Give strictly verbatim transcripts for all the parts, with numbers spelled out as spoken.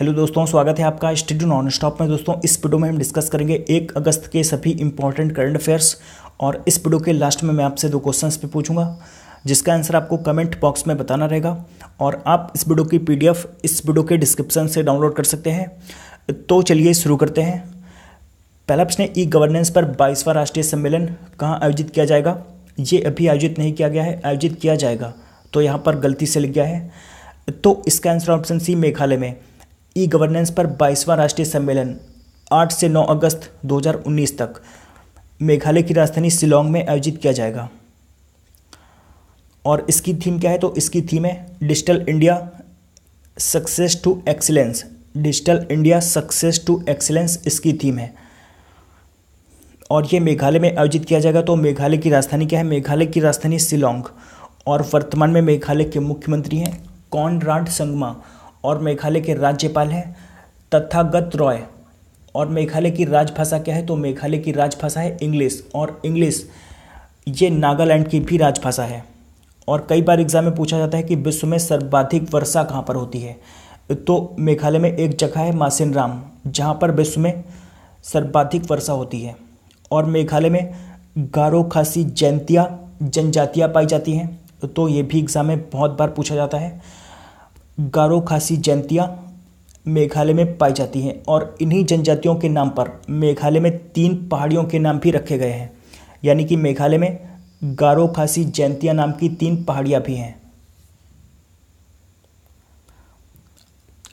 Hello दोस्तों, स्वागत है आपका स्टडी नॉनस्टॉप में। दोस्तों इस वीडियो में हम डिस्कस करेंगे एक अगस्त के सभी इंपॉर्टेंट करंट अफेयर्स, और इस वीडियो के लास्ट में मैं आपसे दो क्वेश्चंस पे पूछूंगा जिसका आंसर आपको कमेंट बॉक्स में बताना रहेगा। और आप इस वीडियो की पीडीएफ इस वीडियो के डिस्क्रिप्शन से डाउनलोड कर सकते हैं। तो चलिए शुरू करते हैं। पहला प्रश्न, ई गवर्नेंस पर बाईसवां राष्ट्रीय सम्मेलन कहाँ आयोजित किया जाएगा? ये अभी आयोजित नहीं किया गया है, आयोजित किया जाएगा, तो यहाँ पर गलती से लिख गया है। तो इसका आंसर ऑप्शन सी मेघालय में। ई गवर्नेंस पर बाईसवां राष्ट्रीय सम्मेलन आठ से नौ अगस्त दो हज़ार उन्नीस तक मेघालय की राजधानी शिलॉन्ग में आयोजित किया जाएगा। और इसकी थीम क्या है? तो इसकी थीम है digital India success to excellence. Digital India success to excellence इसकी थीम है, और ये मेघालय में आयोजित किया जाएगा। तो मेघालय की राजधानी क्या है? मेघालय की राजधानी शिलॉन्ग। और वर्तमान में मेघालय के मुख्यमंत्री हैं कॉनराड संगमा, और मेघालय के राज्यपाल हैं तथागत रॉय। और मेघालय की राजभाषा क्या है? तो मेघालय की राजभाषा है इंग्लिश, और इंग्लिश ये नागालैंड की भी राजभाषा है। और कई बार एग्जाम में पूछा जाता है कि विश्व में सर्वाधिक वर्षा कहाँ पर होती है? तो मेघालय में एक जगह है मासिनराम, जहाँ पर विश्व में सर्वाधिक वर्षा होती है। और मेघालय में गारो खासी जैंतिया जनजातियाँ पाई जाती हैं, तो ये भी एग्ज़ाम में बहुत बार पूछा जाता है। गारो खासी जैंतियाँ मेघालय में पाई जाती हैं, और इन्हीं जनजातियों के नाम पर मेघालय में तीन पहाड़ियों के नाम भी रखे गए हैं, यानी कि मेघालय में गारो खासी जैंतियाँ नाम की तीन पहाड़ियाँ भी हैं।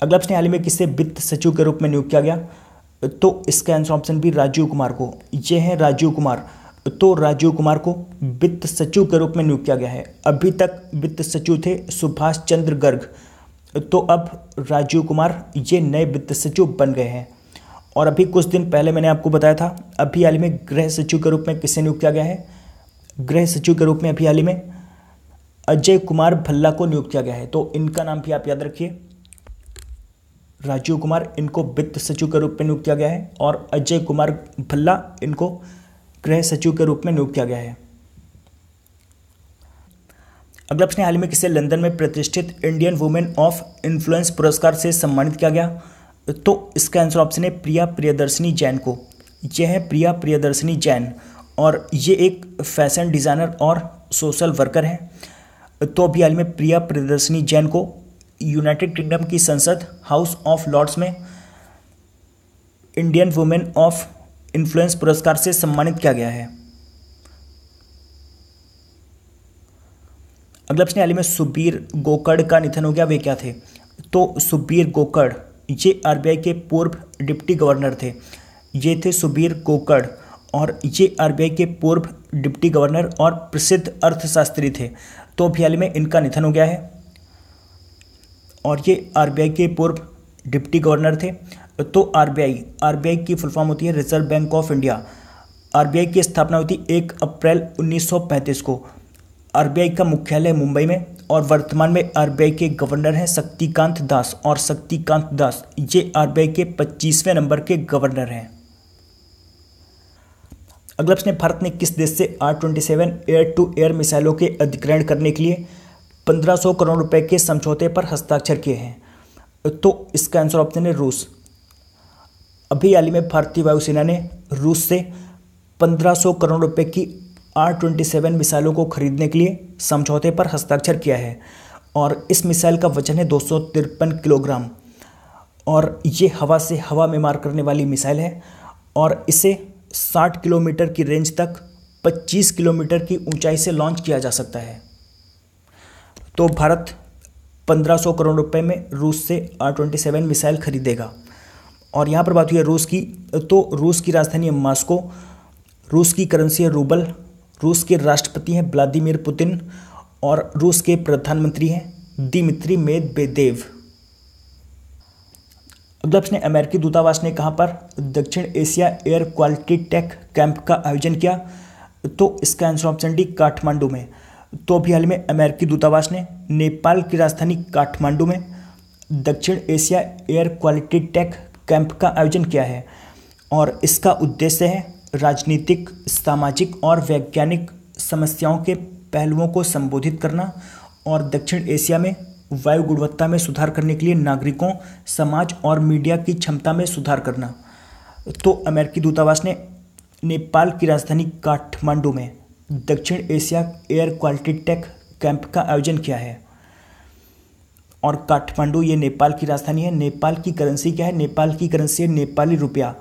अगला प्रश्न, हाल ही में किसे वित्त सचिव के रूप में नियुक्त किया गया? तो इसका आंसर ऑप्शन भी राजीव कुमार को। ये हैं राजीव कुमार। तो राजीव कुमार को वित्त सचिव के रूप में नियुक्त किया गया है। अभी तक वित्त सचिव थे सुभाष चंद्र गर्ग, तो अब राजीव कुमार ये नए वित्त सचिव बन गए हैं। और अभी कुछ दिन पहले मैंने आपको बताया था, अभी हाल ही में गृह सचिव के रूप में किसे नियुक्त किया गया है? गृह सचिव के रूप में अभी हाल ही में अजय कुमार भल्ला को नियुक्त किया गया है। तो इनका नाम भी आप याद रखिए, राजीव कुमार, इनको वित्त सचिव के रूप में नियुक्त किया गया है, और अजय कुमार भल्ला, इनको गृह सचिव के रूप में नियुक्त किया गया है। अगला प्रश्न, हाल ही में किसे लंदन में प्रतिष्ठित इंडियन वुमेन ऑफ इन्फ्लुएंस पुरस्कार से सम्मानित किया गया? तो इसका आंसर ऑप्शन है प्रिया प्रियदर्शिनी जैन को। यह है प्रिया प्रियदर्शिनी जैन, और ये एक फैशन डिज़ाइनर और सोशल वर्कर हैं। तो अभी हाल ही में प्रिया प्रियदर्शिनी जैन को यूनाइटेड किंगडम की संसद हाउस ऑफ लॉर्ड्स में इंडियन वुमेन ऑफ इन्फ्लुएंस पुरस्कार से सम्मानित किया गया है। अगला प्रश्न, हाल ही में सुबीर गोकड़ का निधन हो गया, वे क्या थे? तो सुबीर गोकड़ ये आरबीआई के पूर्व डिप्टी गवर्नर थे। ये थे सुबीर गोकड़, और ये आरबीआई के पूर्व डिप्टी गवर्नर और प्रसिद्ध अर्थशास्त्री थे। तो अभी हाल ही में इनका निधन हो गया है, और ये आरबीआई के पूर्व डिप्टी गवर्नर थे। तो आरबीआई आरबीआई की फुल फॉर्म होती है Reserve Bank of India. RBI की स्थापना हुई थी एक अप्रैल उन्नीस सौ पैंतीस को। आरबीआई का मुख्यालय मुंबई में, और वर्तमान में आरबीआई के गवर्नर हैं शक्तिकांत दास, और शक्तिकांत दास ये आरबीआई के पच्चीसवें नंबर के गवर्नर हैं। अगला प्रश्न, भारत ने किस देश से R twenty seven air to air मिसाइलों के अधिग्रहण करने के लिए पंद्रह सौ करोड़ रुपए के समझौते पर हस्ताक्षर किए हैं? तो इसका आंसर ऑप्शन है रूस। अभी हाल ही में भारतीय वायुसेना ने रूस से पंद्रह सौ करोड़ रुपए की आर ट्वेंटी सेवन मिसाइलों को खरीदने के लिए समझौते पर हस्ताक्षर किया है, और इस मिसाइल का वजन है दो सौ तिरपन किलोग्राम, और ये हवा से हवा में मार करने वाली मिसाइल है, और इसे साठ किलोमीटर की रेंज तक पच्चीस किलोमीटर की ऊंचाई से लॉन्च किया जा सकता है। तो भारत पंद्रह सौ करोड़ रुपए में रूस से आर ट्वेंटी सेवन मिसाइल खरीदेगा। और यहाँ पर बात हुई है रूस की, तो रूस की राजधानी है मॉस्को, रूस की करेंसी है रूबल, रूस के राष्ट्रपति हैं व्लादिमीर पुतिन, और रूस के प्रधानमंत्री हैं दिमित्री मेदवेदेव। अगला प्रश्न, अमेरिकी दूतावास ने कहाँ पर दक्षिण Asia air quality tech camp का आयोजन किया? तो इसका आंसर ऑप्शन डी काठमांडू में। तो अभी हाल ही में अमेरिकी दूतावास ने नेपाल की राजधानी काठमांडू में दक्षिण Asia air quality tech camp का आयोजन किया है, और इसका उद्देश्य है राजनीतिक, सामाजिक और वैज्ञानिक समस्याओं के पहलुओं को संबोधित करना, और दक्षिण एशिया में वायु गुणवत्ता में सुधार करने के लिए नागरिकों, समाज और मीडिया की क्षमता में सुधार करना। तो अमेरिकी दूतावास ने नेपाल की राजधानी काठमांडू में दक्षिण Asia air quality tech camp का आयोजन किया है। और काठमांडू ये नेपाल की राजधानी है। नेपाल की करेंसी क्या है? नेपाल की करेंसी है नेपाली रुपया।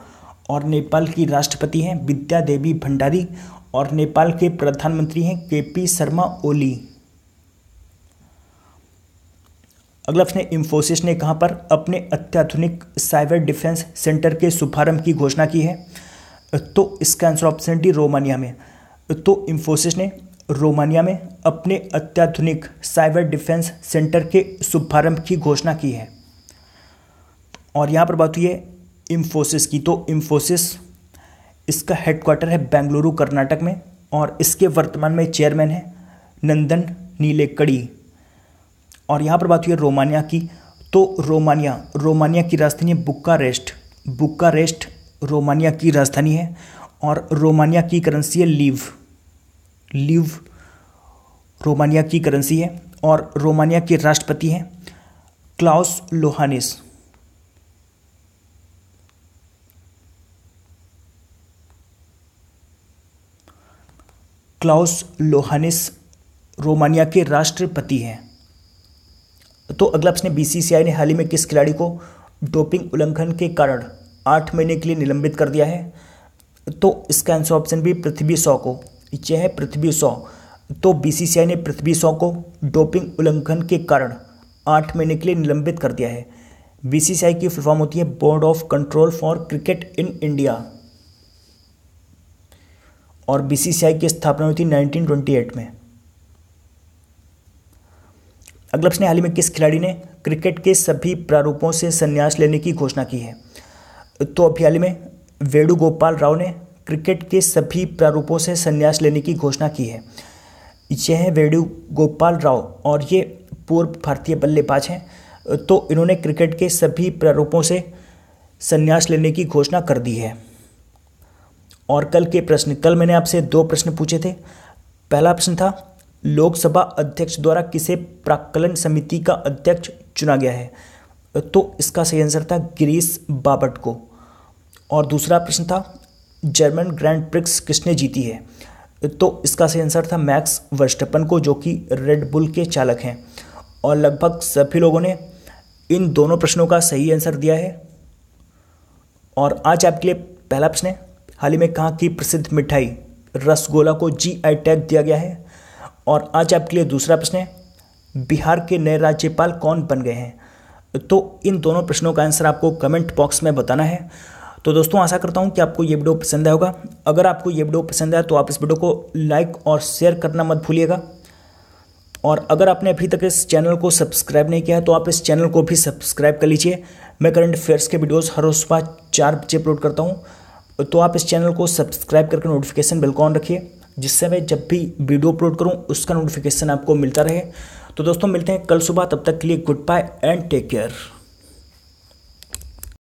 और नेपाल की राष्ट्रपति हैं विद्या देवी भंडारी और नेपाल के प्रधानमंत्री हैं केपी शर्मा ओली। अगला प्रश्न, इंफोसिस ने कहां पर अपने अत्याधुनिक साइबर डिफेंस सेंटर के शुभारंभ की घोषणा की है? तो इसका आंसर ऑप्शन डी, रोमानिया में। तो इंफोसिस ने रोमानिया में अपने अत्याधुनिक साइबर डिफेंस सेंटर के शुभारंभ की घोषणा की है। और यहाँ पर बात हुई है इंफोसिस की, तो इंफोसिस इसका हेडक्वार्टर है बेंगलुरु कर्नाटक में और इसके वर्तमान में चेयरमैन है नंदन नीलेकणि। और यहाँ पर बात हुई है रोमानिया की, तो रोमानिया रोमानिया की राजधानी है बुकारेस्ट। बुकारेस्ट रोमानिया की राजधानी है और रोमानिया की करेंसी है लीव। लीव रोमानिया की करेंसी है और रोमानिया के राष्ट्रपति हैं Klaus Iohannis. Klaus Iohannis Romania के राष्ट्रपति हैं। तो अगला प्रश्न, बीसीसीआई ने हाल ही में किस खिलाड़ी को डोपिंग उल्लंघन के कारण आठ महीने के लिए निलंबित कर दिया है? तो इसका answer option B, Prithvi Shaw को। यह है पृथ्वी शॉ। तो बीसीसीआई ने पृथ्वी शॉ को डोपिंग उल्लंघन के कारण आठ महीने के लिए निलंबित कर दिया है। बीसीसीआई की फुल फॉर्म होती है Board of Control for Cricket in India. और बीसीसीआई की स्थापना हुई थी नाइनटीन ट्वेंटी एट में। अगला प्रश्न, हाल ही में किस खिलाड़ी ने क्रिकेट के सभी प्रारूपों से संन्यास लेने की घोषणा की है? तो अभी हाल ही में वेणुगोपाल राव ने क्रिकेट के सभी प्रारूपों से संन्यास लेने की घोषणा की है। यह है वेणुगोपाल राव और ये पूर्व भारतीय बल्लेबाज हैं। तो इन्होंने क्रिकेट के सभी प्रारूपों से संन्यास लेने की घोषणा कर दी है। और कल के प्रश्न, कल मैंने आपसे दो प्रश्न पूछे थे। पहला प्रश्न था, लोकसभा अध्यक्ष द्वारा किसे प्राक्कलन समिति का अध्यक्ष चुना गया है? तो इसका सही आंसर था गिरीश बाबट को। और दूसरा प्रश्न था, जर्मन ग्रैंड प्रिक्स किसने जीती है? तो इसका सही आंसर था मैक्स वर्स्टापन को, जो कि रेड बुल के चालक हैं। और लगभग सभी लोगों ने इन दोनों प्रश्नों का सही आंसर दिया है। और आज आपके लिए पहला प्रश्न है, हाल ही में कहाँ की प्रसिद्ध मिठाई रसगुल्ला को जी आई टैग दिया गया है? और आज आपके लिए दूसरा प्रश्न है, बिहार के नए राज्यपाल कौन बन गए हैं? तो इन दोनों प्रश्नों का आंसर आपको कमेंट बॉक्स में बताना है। तो दोस्तों, आशा करता हूं कि आपको ये वीडियो पसंद आया होगा। अगर आपको ये वीडियो पसंद आया तो आप इस वीडियो को लाइक और शेयर करना मत भूलिएगा। और अगर आपने अभी तक इस चैनल को सब्सक्राइब नहीं किया है तो आप इस चैनल को भी सब्सक्राइब कर लीजिए। मैं करंट अफेयर्स के वीडियोज़ हर रोज़ सुबह चार बजे अपलोड करता हूँ। तो आप इस चैनल को सब्सक्राइब करके नोटिफिकेशन बेल को ऑन रखिए, जिससे मैं जब भी वीडियो अपलोड करूं उसका नोटिफिकेशन आपको मिलता रहे। तो दोस्तों, मिलते हैं कल सुबह, तब तक के लिए good bye and take care.